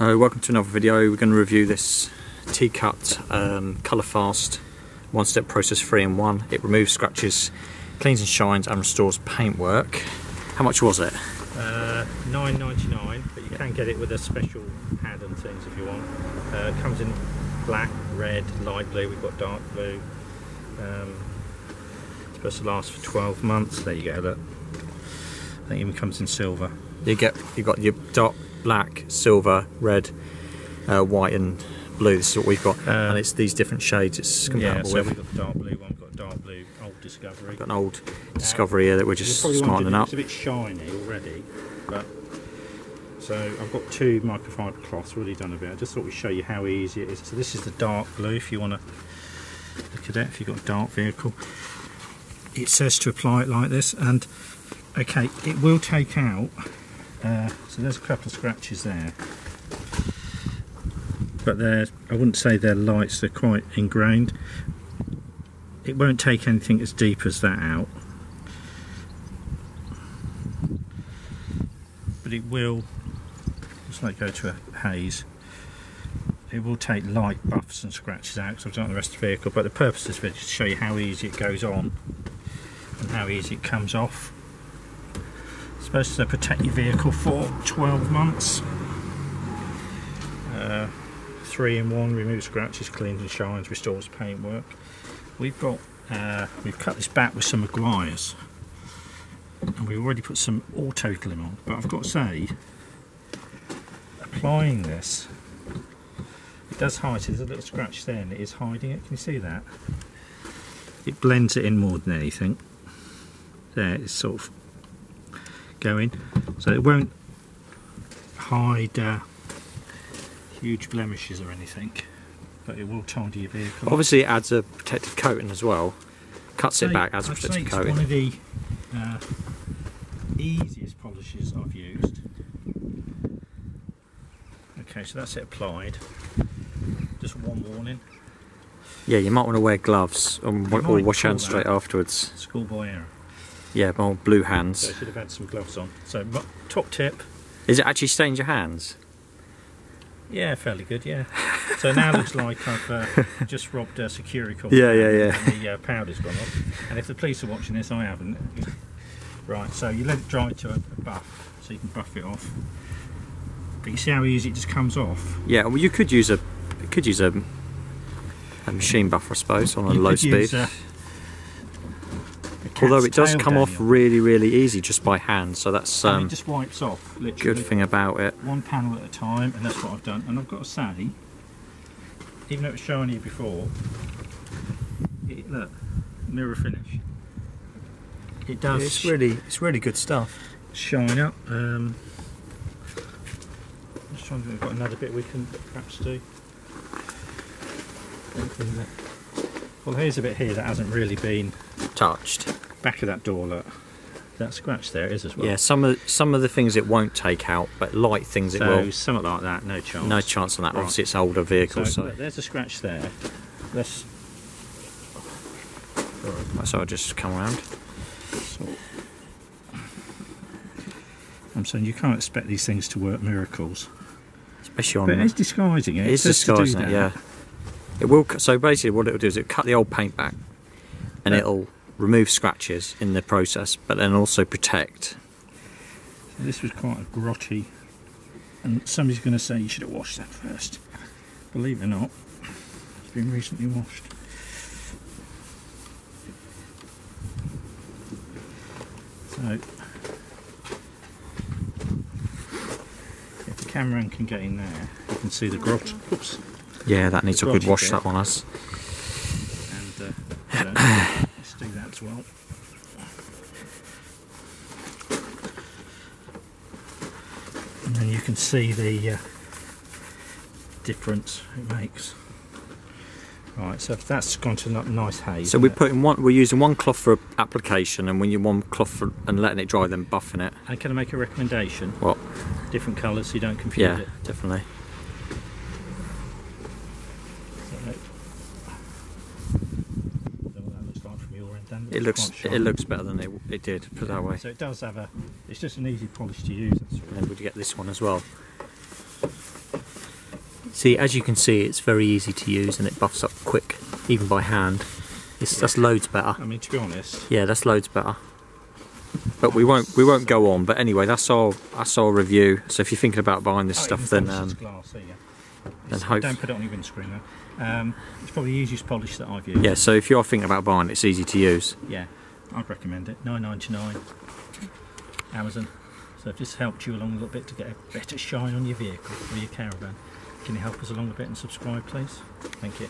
Welcome to another video. We're going to review this T-Cut Colourfast one-step process 3-in-1. It removes scratches, cleans and shines, and restores paintwork. How much was it? £9.99, but you can get it with a special pad and things if you want. It comes in black, red, light blue. We've got dark blue. It's supposed to last for 12 months. There you go. Look, I think it even comes in silver. You've got your dark black, silver, red, white and blue. This is what we've got, and it's these different shades it's compatible with. Yeah, so we've got the dark blue one, we've got dark blue old Discovery. We've got an old Discovery here that we're just smartening up. It's a bit shiny already, but so I've got two microfiber cloths already done a bit. I just thought we'd show you how easy it is. So this is the dark blue if you want to look at it, if you've got a dark vehicle. It says to apply it like this, and okay, it will take out so there's a couple of scratches there, but I wouldn't say they're light, they're quite ingrained. It won't take anything as deep as that out, but it will, just like go to a haze, it will take light buffs and scratches out, because I've done the rest of the vehicle. But the purpose of this video is to show you how easy it goes on and how easy it comes off. Supposed to protect your vehicle for 12 months. 3-in-1, removes scratches, cleans and shines, restores paintwork. We've cut this back with some Maguires, and we've already put some auto glym on. But I've got to say, applying this, it does hide. There's a little scratch there, and it is hiding it. Can you see that? It blends it in more than anything. There, it's sort of going, so it won't hide huge blemishes or anything, but it will tidy your vehicle. Obviously it adds a protective coating as well, cuts it back, adds a protective coating. It's one of the easiest polishes I've used. Okay, so that's it applied. Just one warning. Yeah, you might want to wear gloves or wash hands straight afterwards. Schoolboy error. Yeah, my blue hands. So I should have had some gloves on. So, top tip. Is it actually stained your hands? Yeah, fairly good, yeah. So now it looks like I've just robbed a security company. Yeah. And the powder's gone off. And if the police are watching this, I haven't. Right, so you let it dry to a buff, so you can buff it off. But you see how easy it just comes off? Yeah, well you could use a machine buffer, I suppose, on a low speed. Although it does come off really easy just by hand, so that's it just wipes off, literally. Good thing about it. One panel at a time, and that's what I've done. And I've got to say, even though it was shiny before, look, mirror finish. It does. It's really good stuff. Shine up. I'm just trying to think if we've got another bit we can perhaps do. Well, here's a bit here that hasn't really been touched. Back of that door, look. That scratch there is as well. Yeah, some of the things it won't take out, but light things it will. So something like that, no chance. No chance on that. Right. Obviously, it's an older vehicle. So look, there's a scratch there. So I'll just come around. So, I'm saying you can't expect these things to work miracles. Especially on. But it's disguising it. It is disguising it. Yeah. It will. So basically, what it will do is it will cut the old paint back, and it'll remove scratches in the process, but then also protect. So this was quite a grotty, and somebody's going to say you should have washed that first. Believe it or not, it's been recently washed. So if the cameraman can get in there, you can see the grot. Oops. Yeah, that needs a good wash, that one has. And let's do that as well. And then you can see the difference it makes. Right, so if that's gone to a nice haze. So we're using one cloth for application, and when you one cloth for, and letting it dry, then buffing it. And can I make a recommendation? What? Different colours so you don't confuse it. Yeah, definitely. It looks better than it did, put that way. So it does have it's just an easy polish to use. That's right. And we'd get this one as well. See, as you can see, it's very easy to use and it buffs up quick, even by hand. That's loads better. I mean, to be honest. Yeah, that's loads better. But we won't go on. But anyway, that's our review. So if you're thinking about buying this stuff, then don't put it on your windscreen. It's probably the easiest polish that I've used. Yeah. So if you are thinking about buying, it's easy to use. Yeah, I'd recommend it. £9.99. Amazon. So I've just helped you along a little bit to get a better shine on your vehicle or your caravan. Can you help us along a bit and subscribe, please? Thank you.